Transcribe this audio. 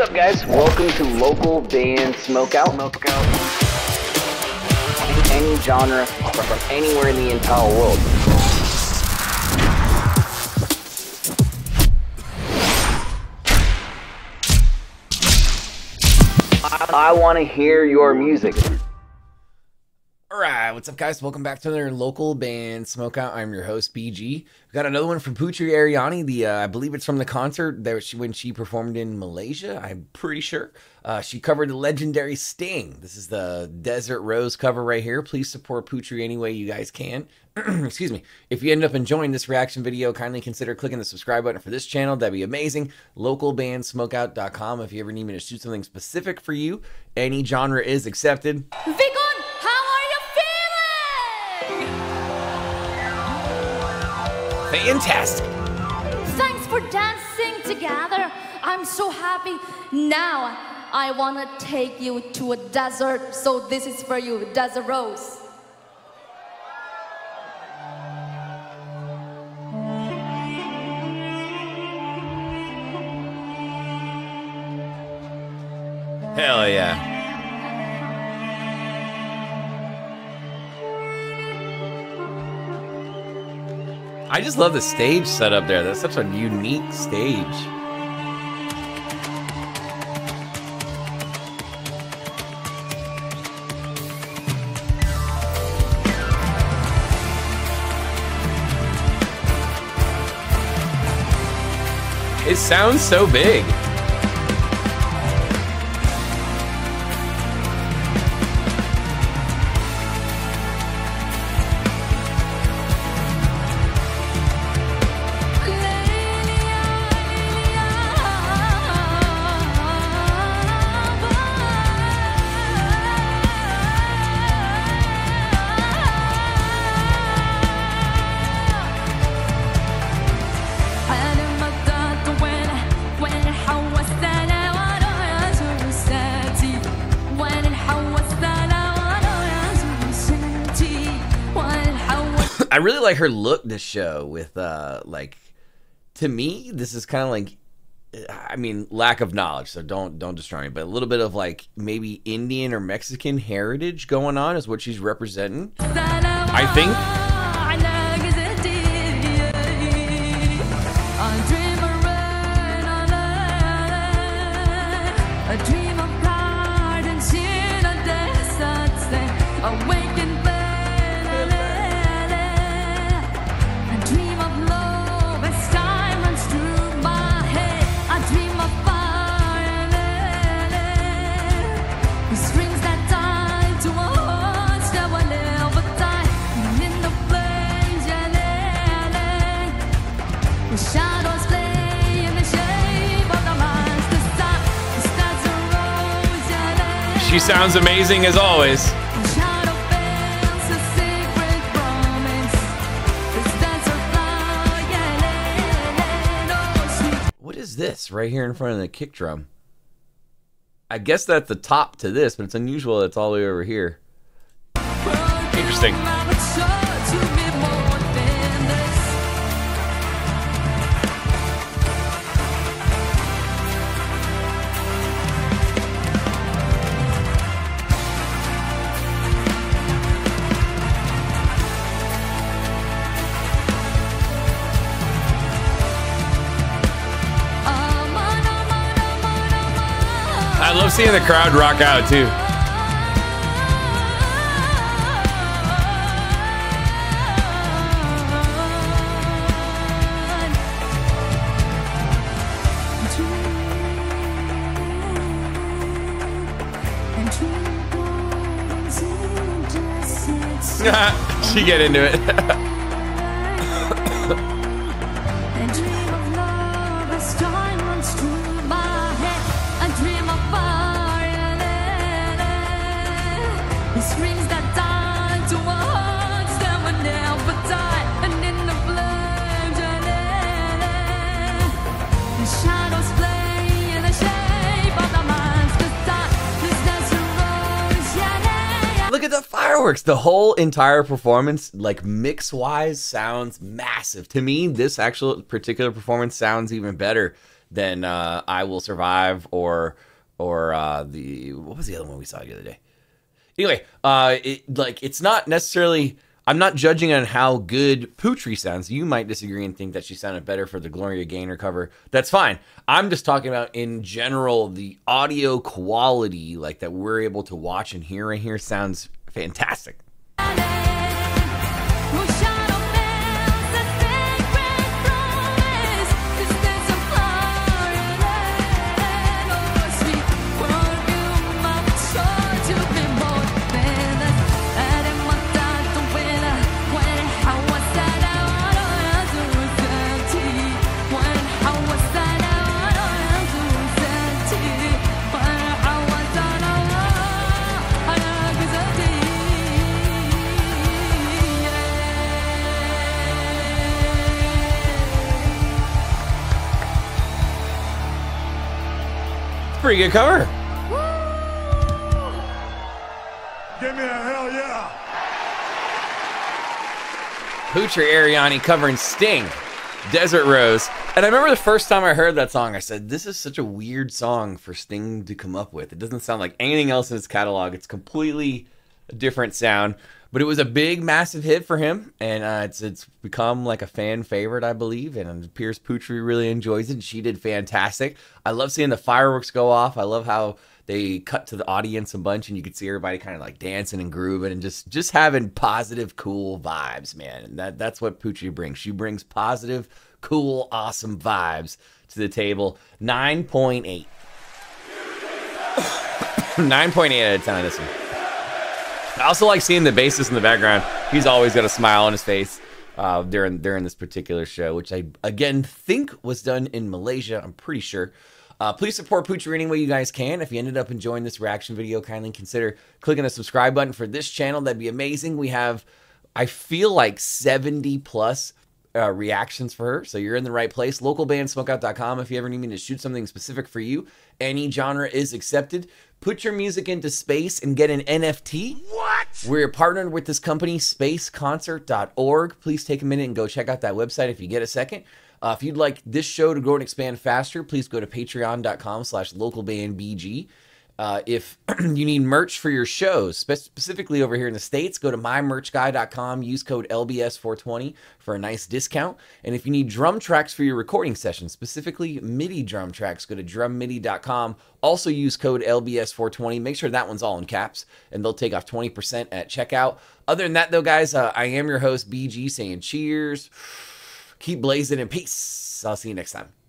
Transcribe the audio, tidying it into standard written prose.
What's up, guys? Welcome to Local Band Smokeout. Any genre from anywhere in the entire world. I want to hear your music. Alright, what's up, guys? Welcome back to another Local Band Smokeout. I'm your host, BG. We got another one from Putri Ariani. I believe it's from the concert that when she performed in Malaysia, I'm pretty sure. She covered the legendary Sting. This is the Desert Rose cover right here. Please support Putri any way you guys can. Excuse me. If you end up enjoying this reaction video, kindly consider clicking the subscribe button for this channel. That'd be amazing. Localbandsmokeout.com if you ever need me to shoot something specific for you. Any genre is accepted. Fantastic. Thanks for dancing together. I'm so happy. Now I want to take you to a desert. So this is for you, Desert Rose. Hell yeah. I just love the stage set up there. That's such a unique stage. It sounds so big. I really like her look this show with, like, to me, this is kind of like, I mean, lack of knowledge, so don't destroy me, but a little bit of, like, maybe Indian or Mexican heritage going on is what she's representing, I think. She sounds amazing as always. What is this right here in front of the kick drum? I guess that's the top to this, but it's unusual that it's all the way over here. Interesting. I love seeing the crowd rock out, too. She get into it. Look at the fireworks. The whole entire performance, like mix-wise, sounds massive. To me, this actual particular performance sounds even better than I Will Survive or the, what was the other one we saw the other day? Anyway, it's not necessarily, I'm not judging on how good Putri sounds. You might disagree and think that she sounded better for the Gloria Gaynor cover. That's fine. I'm just talking about in general, the audio quality, like that we're able to watch and hear right here sounds fantastic. Pretty good cover. Woo! Give me a hell yeah. Putri Ariani covering Sting, Desert Rose. And I remember the first time I heard that song, I said, this is such a weird song for Sting to come up with. It doesn't sound like anything else in his catalog. It's completely a different sound, but it was a big, massive hit for him. And it's become like a fan favorite, I believe. And it appears Putri really enjoys it. And she did fantastic. I love seeing the fireworks go off. I love how they cut to the audience a bunch and you could see everybody kind of like dancing and grooving and just having positive, cool vibes, man. And that's what Putri brings. She brings positive, cool, awesome vibes to the table. 9.8. 9.8 out of 10 on this one. I also like seeing the bassist in the background. He's always got a smile on his face during this particular show, which I, again, think was done in Malaysia, I'm pretty sure. Please support Putri any way you guys can. If you ended up enjoying this reaction video, kindly consider clicking the subscribe button for this channel. That'd be amazing. We have, I feel like 70+ reactions for her, so you're in the right place. Localbandsmokeout.com if you ever need me to shoot something specific for you. Any genre is accepted. Put your music into space and get an NFT. What? We're partnered with this company, spaceconcert.org. Please take a minute and go check out that website if you get a second. If you'd like this show to grow and expand faster, please go to patreon.com/localbandbg. If you need merch for your shows, specifically over here in the States, go to mymerchguy.com, use code LBS420 for a nice discount. And if you need drum tracks for your recording session, specifically MIDI drum tracks, go to drummidi.com. Also use code LBS420. Make sure that one's all in caps, and they'll take off 20% at checkout. Other than that, though, guys, I am your host, BG, saying cheers. Keep blazing and peace. I'll see you next time.